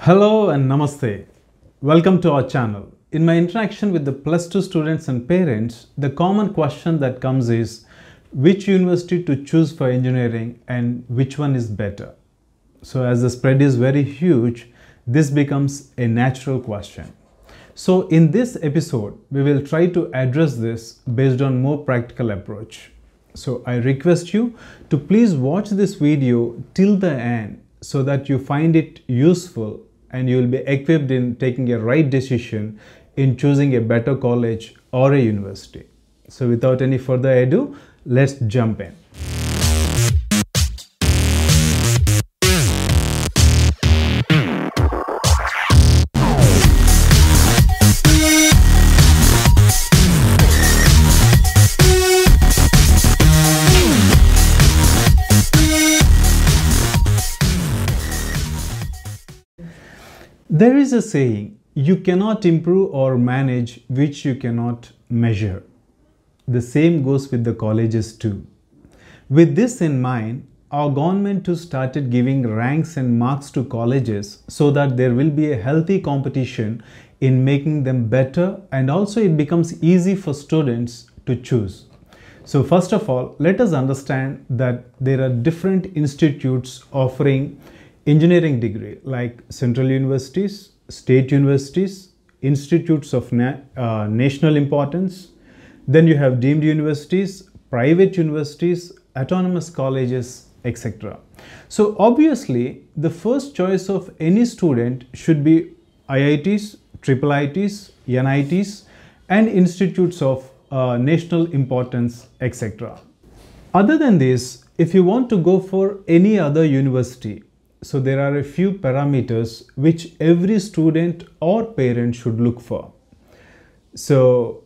Hello and Namaste. Welcome to our channel. In my interaction with the plus two students and parents, the common question that comes is which university to choose for engineering and which one is better. So as the spread is very huge, this becomes a natural question. So in this episode, we will try to address this based on more practical approach. So I request you to please watch this video till the end so that you find it useful and you will be equipped in taking a right decision in choosing a better college or a university. So without any further ado, let's jump in. There is a saying, you cannot improve or manage which you cannot measure. The same goes with the colleges too. With this in mind, our government too started giving ranks and marks to colleges so that there will be a healthy competition in making them better, and also it becomes easy for students to choose. So first of all, let us understand that there are different institutes offering engineering degree like central universities, state universities, institutes of national importance. Then you have deemed universities, private universities, autonomous colleges, etc. So obviously the first choice of any student should be IITs, IIITs, NITs and institutes of national importance, etc. Other than this, if you want to go for any other university, so there are a few parameters which every student or parent should look for. So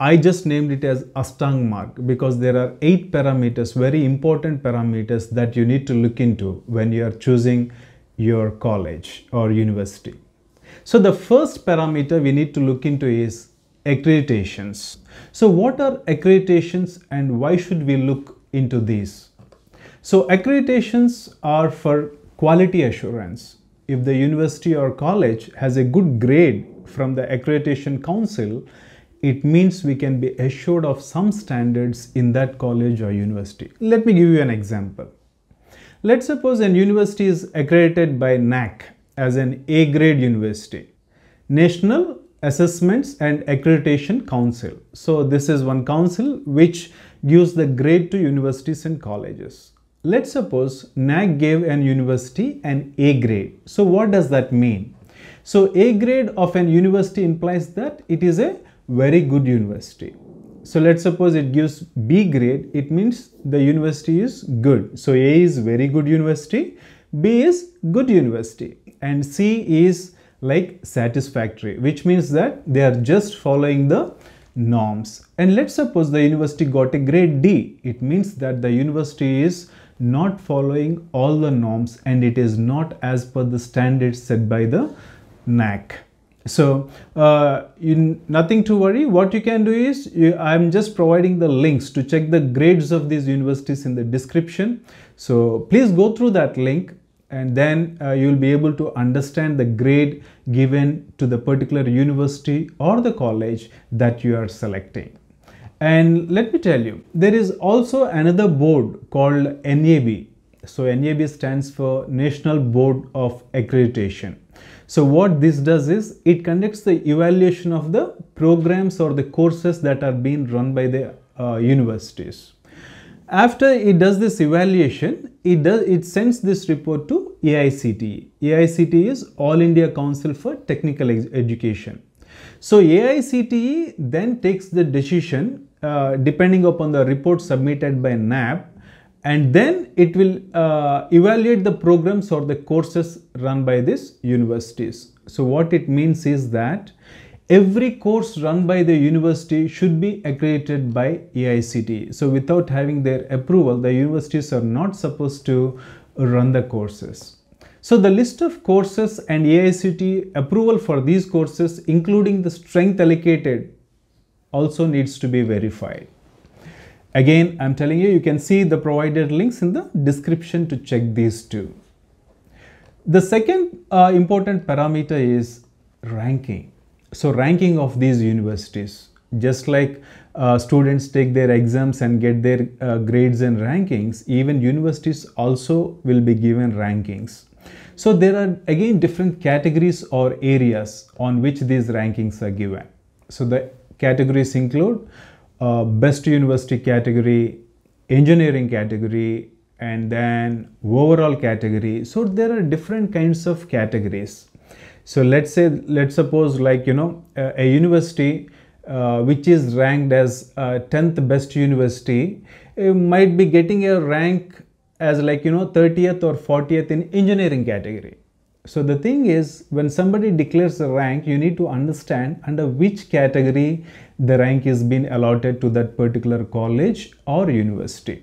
I just named it as Ashtang mark because there are 8 parameters, very important parameters that you need to look into when you are choosing your college or university. So the first parameter we need to look into is accreditations. So what are accreditations and why should we look into these? So accreditations are for quality assurance. If the university or college has a good grade from the accreditation council, it means we can be assured of some standards in that college or university. Let me give you an example. Let's suppose an university is accredited by NAAC as an A grade university, National Assessments and Accreditation Council. So this is one council which gives the grade to universities and colleges. Let's suppose NAAC gave an university an A grade. So what does that mean? So A grade of an university implies that it is a very good university. So let's suppose it gives B grade, it means the university is good. So A is very good university, B is good university, and C is like satisfactory, which means that they are just following the norms. And let's suppose the university got a grade D, it means that the university is not following all the norms and it is not as per the standards set by the NAAC. So nothing to worry. What you can do is I'm just providing the links to check the grades of these universities in the description. So please go through that link and then you'll be able to understand the grade given to the particular university or the college that you are selecting. And let me tell you, there is also another board called NAB. So NAB stands for National Board of Accreditation. So what this does is it conducts the evaluation of the programs or the courses that are being run by the universities. After it does this evaluation, it sends this report to AICTE. AICTE is All India Council for Technical Education. So AICTE then takes the decision depending upon the report submitted by NAB, and then it will evaluate the programs or the courses run by these universities. So what it means is that every course run by the university should be accredited by AICTE. So without having their approval, the universities are not supposed to run the courses. So the list of courses and AICTE approval for these courses, including the strength allocated, also needs to be verified. Again, I'm telling you, you can see the provided links in the description to check these two. The second important parameter is ranking. So ranking of these universities, just like students take their exams and get their grades and rankings, even universities also will be given rankings. So there are again different categories or areas on which these rankings are given. So the categories include best university category, engineering category, and then overall category. So there are different kinds of categories. So let's suppose like, you know, a university which is ranked as 10th best university might be getting a rank as like, you know, 30th or 40th in engineering category. So the thing is, when somebody declares a rank, you need to understand under which category the rank is being allotted to that particular college or university.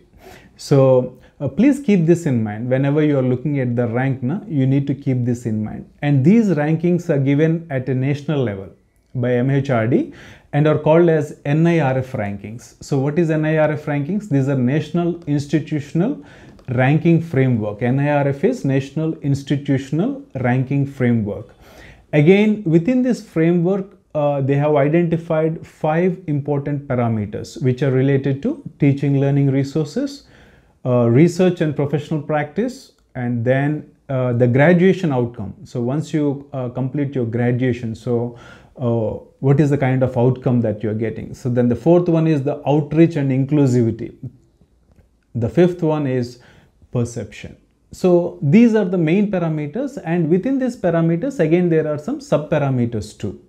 So please keep this in mind whenever you are looking at the rank. You need to keep this in mind. And these rankings are given at a national level by MHRD and are called as NIRF rankings. So what is NIRF rankings? These are National Institutional Ranking Framework. NIRF is National Institutional Ranking Framework. Again, within this framework, they have identified 5 important parameters which are related to teaching learning resources, research and professional practice, and then the graduation outcome. So once you complete your graduation, so what is the kind of outcome that you're getting. So then the 4th one is the outreach and inclusivity. The 5th one is perception. So these are the main parameters, and within these parameters again there are some sub parameters too.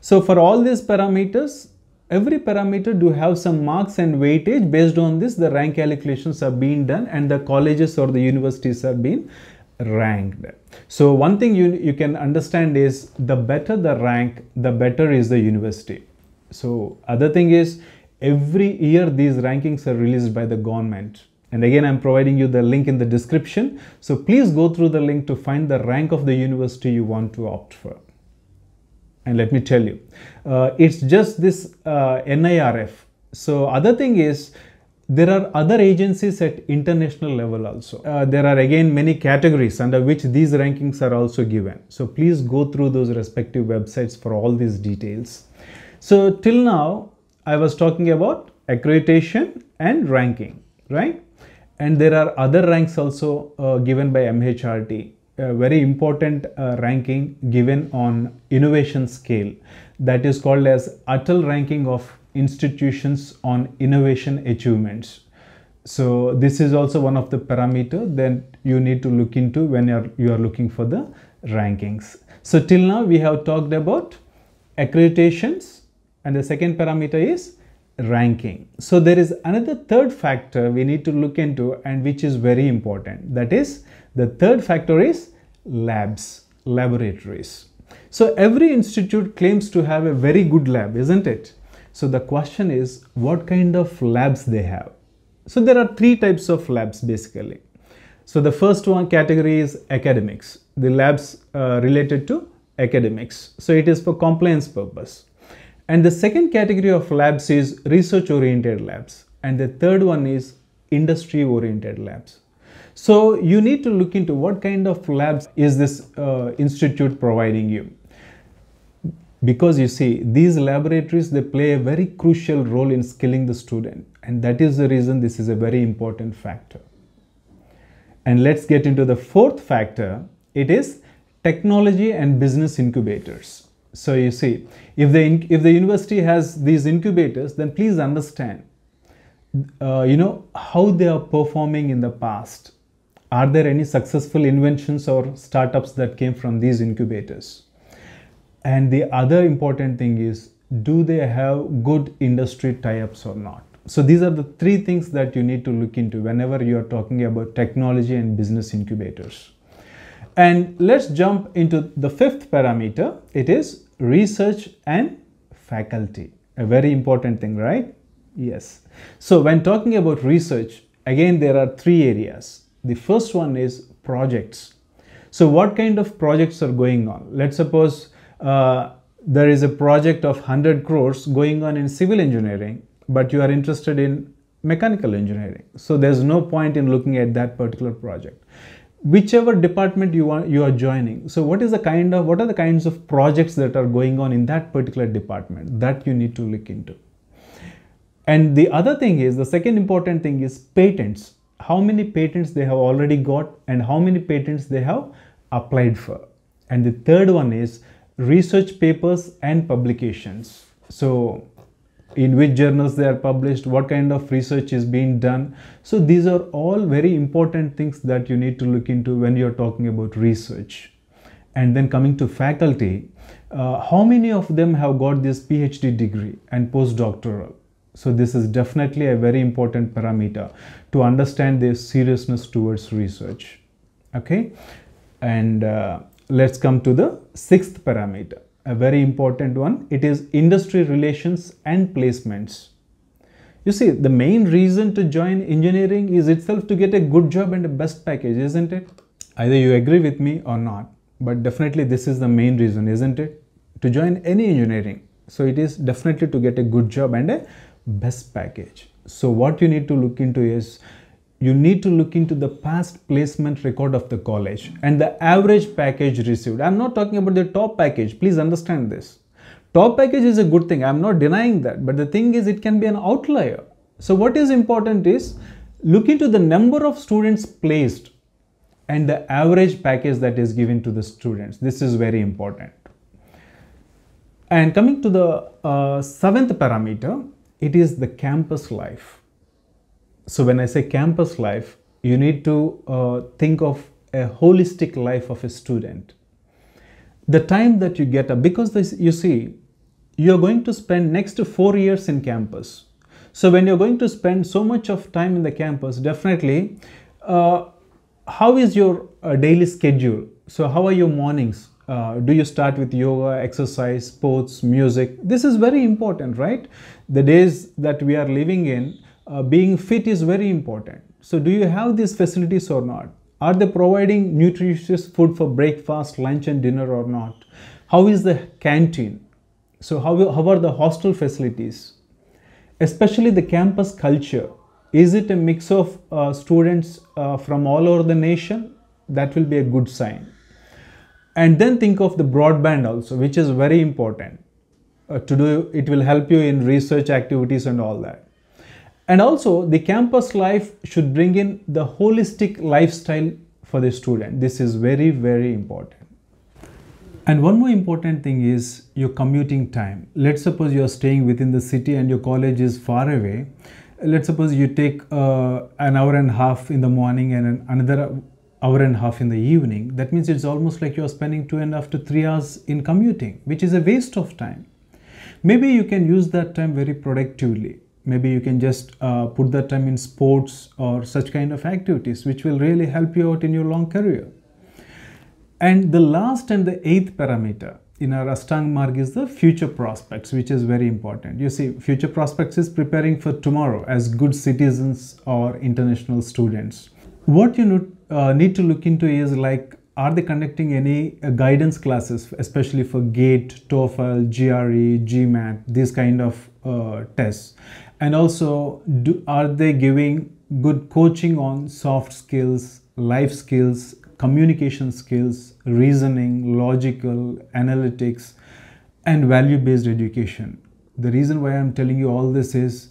So for all these parameters, every parameter do have some marks and weightage. Based on this, the rank calculations are being done and the colleges or the universities are being ranked. So one thing you can understand is, the better the rank, the better is the university. So other thing is, every year these rankings are released by the government, and again I'm providing you the link in the description, so please go through the link to find the rank of the university you want to opt for. And let me tell you, it's just this NIRF. So other thing is, there are other agencies at international level also. There are again many categories under which these rankings are also given. So please go through those respective websites for all these details. So till now, I was talking about accreditation and ranking, right? And there are other ranks also given by MHRD. A very important ranking given on innovation scale, that is called as Atal ranking of institutions on innovation achievements. So this is also one of the parameters that you need to look into when you are looking for the rankings. So till now we have talked about accreditations, and the second parameter is ranking. So there is another third factor we need to look into, and which is very important. That is, the third factor is labs, laboratories. So every institute claims to have a very good lab, isn't it? So the question is, what kind of labs they have? So there are 3 types of labs basically. So the first one category is academics, the labs related to academics. So it is for compliance purpose. And the second category of labs is research oriented labs. And the third one is industry oriented labs. So you need to look into what kind of labs is this institute providing you. Because you see, these laboratories, they play a very crucial role in skilling the student. And that is the reason this is a very important factor. And let's get into the 4th factor. It is technology and business incubators. So you see, if the university has these incubators, then please understand, you know, how they are performing in the past. Are there any successful inventions or startups that came from these incubators? And the other important thing is, do they have good industry tie-ups or not? So these are the 3 things that you need to look into whenever you are talking about technology and business incubators. And let's jump into the 5th parameter. It is research and faculty. A very important thing, right? Yes. So when talking about research, again there are 3 areas. The first one is projects. So what kind of projects are going on? Let's suppose there is a project of 100 crores going on in civil engineering, but you are interested in mechanical engineering. So there's no point in looking at that particular project. whichever department you are joining. So what are the kinds of projects that are going on in that particular department that you need to look into. And the other thing is, the second important thing is patents. How many patents they have already got and how many patents they have applied for. And the third one is research papers and publications. So in which journals they are published, what kind of research is being done. So these are all very important things that you need to look into when you're talking about research. And then coming to faculty, how many of them have got this PhD degree and postdoctoral? So this is definitely a very important parameter to understand their seriousness towards research. Okay, and let's come to the sixth parameter. A very important one, it is industry relations and placements. You see, the main reason to join engineering is itself to get a good job and a best package, isn't it? Either you agree with me or not, but definitely this is the main reason, isn't it, to join any engineering. So it is definitely to get a good job and a best package. So what you need to look into is, you need to look into the past placement record of the college and the average package received. I'm not talking about the top package. Please understand this. Top package is a good thing. I'm not denying that. But the thing is, it can be an outlier. So what is important is, look into the number of students placed and the average package that is given to the students. This is very important. And coming to the seventh parameter, it is the campus life. So when I say campus life, you need to think of a holistic life of a student. The time that you get up, because this, you see, you're going to spend next 4 years in campus. So when you're going to spend so much of time in the campus, definitely, how is your daily schedule? So how are your mornings? Do you start with yoga, exercise, sports, music? This is very important, right? The days that we are living in, being fit is very important. So do you have these facilities or not? Are they providing nutritious food for breakfast, lunch and dinner or not? How is the canteen? So how are the hostel facilities? Especially the campus culture. Is it a mix of students from all over the nation? That will be a good sign. And then think of the broadband also, which is very important. It will help you in research activities and all that. And also, the campus life should bring in the holistic lifestyle for the student. This is very, very important. And one more important thing is your commuting time. Let's suppose you are staying within the city and your college is far away. Let's suppose you take an hour and a half in the morning and another hour and a half in the evening. That means it's almost like you are spending 2.5 to 3 hours in commuting, which is a waste of time. Maybe you can use that time very productively. Maybe you can just put that time in sports or such kind of activities, which will really help you out in your long career. And the last and the eighth parameter in our Ashtanga Marg is the future prospects, which is very important. You see, future prospects is preparing for tomorrow as good citizens or international students. What you need to look into is, like, are they conducting any guidance classes, especially for GATE, TOEFL, GRE, GMAT, these kind of tests? And also, are they giving good coaching on soft skills, life skills, communication skills, reasoning, logical, analytics, and value-based education? The reason why I'm telling you all this is,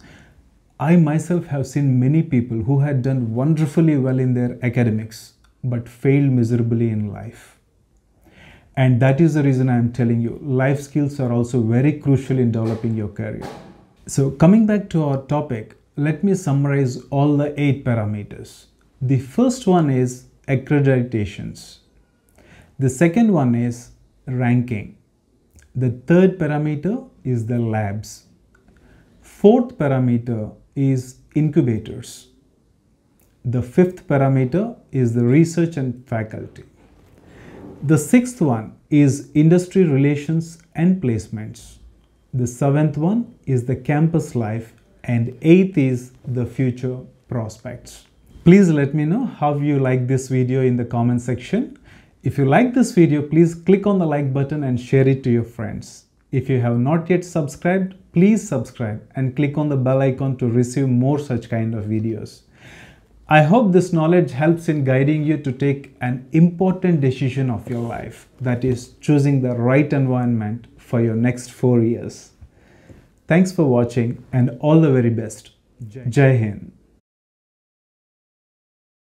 I myself have seen many people who had done wonderfully well in their academics, but failed miserably in life. And that is the reason I'm telling you, life skills are also very crucial in developing your career. So coming back to our topic, let me summarize all the 8 parameters. The first one is accreditations. The second one is ranking. The third parameter is the labs. Fourth parameter is incubators. The fifth parameter is the research and faculty. The sixth one is industry relations and placements. The seventh one is the campus life, and eighth is the future prospects. Please let me know how you like this video in the comment section. If you like this video, please click on the like button and share it to your friends. If you have not yet subscribed, please subscribe and click on the bell icon to receive more such kind of videos. I hope this knowledge helps in guiding you to take an important decision of your life, that is, choosing the right environment for your next 4 years. Thanks for watching and all the very best. Jai Hind.